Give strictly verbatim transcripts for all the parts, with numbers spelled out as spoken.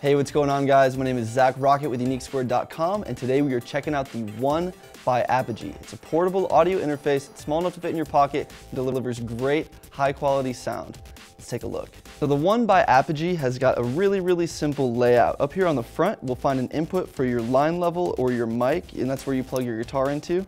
Hey, what's going on, guys? My name is Zach Rocket with Unique Squared dot com, and today we are checking out the One by Apogee. It's a portable audio interface, it's small enough to fit in your pocket, and delivers great, high-quality sound. Let's take a look. So the One by Apogee has got a really, really simple layout. Up here on the front, we'll find an input for your line level or your mic, and that's where you plug your guitar into.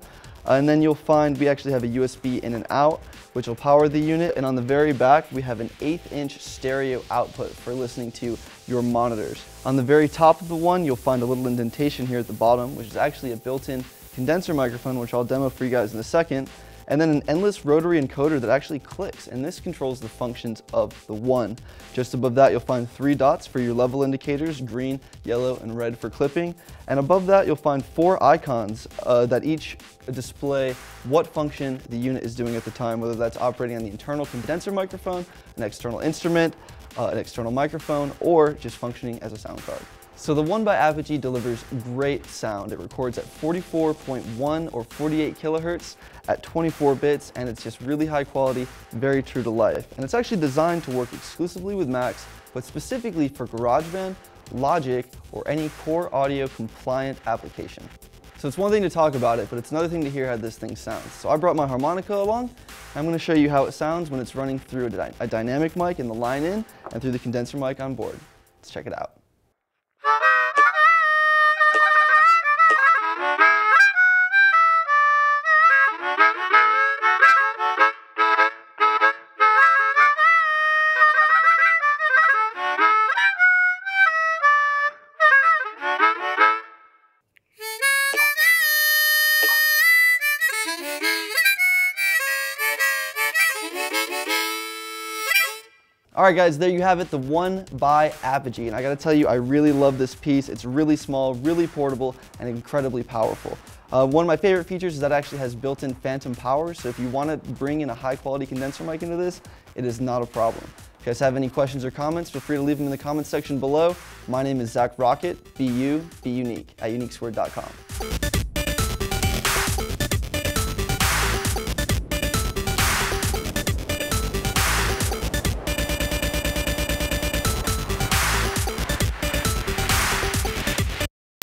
Uh, and then you'll find we actually have a U S B in and out, which will power the unit. And on the very back, we have an eighth inch stereo output for listening to your monitors. On the very top of the one, you'll find a little indentation here at the bottom, which is actually a built-in condenser microphone, which I'll demo for you guys in a second. And then an endless rotary encoder that actually clicks, and this controls the functions of the one. Just above that, you'll find three dots for your level indicators, green, yellow, and red for clipping. And above that, you'll find four icons uh, that each display what function the unit is doing at the time, whether that's operating on the internal condenser microphone, an external instrument, uh, an external microphone, or just functioning as a sound card. So the One by Apogee delivers great sound. It records at forty-four point one or forty-eight kilohertz at twenty-four bits, and it's just really high quality, very true to life. And it's actually designed to work exclusively with Macs, but specifically for GarageBand, Logic, or any core audio compliant application. So it's one thing to talk about it, but it's another thing to hear how this thing sounds. So I brought my harmonica along. I'm going to show you how it sounds when it's running through a, dy a dynamic mic in the line in and through the condenser mic on board. Let's check it out. All right, guys, there you have it, the One by Apogee. And I gotta tell you, I really love this piece. It's really small, really portable, and incredibly powerful. Uh, one of my favorite features is that it actually has built-in phantom power, so if you wanna bring in a high-quality condenser mic into this, it is not a problem. If you guys have any questions or comments, feel free to leave them in the comments section below. My name is Zach Rocket. Be you, be unique, at Unique Squared dot com.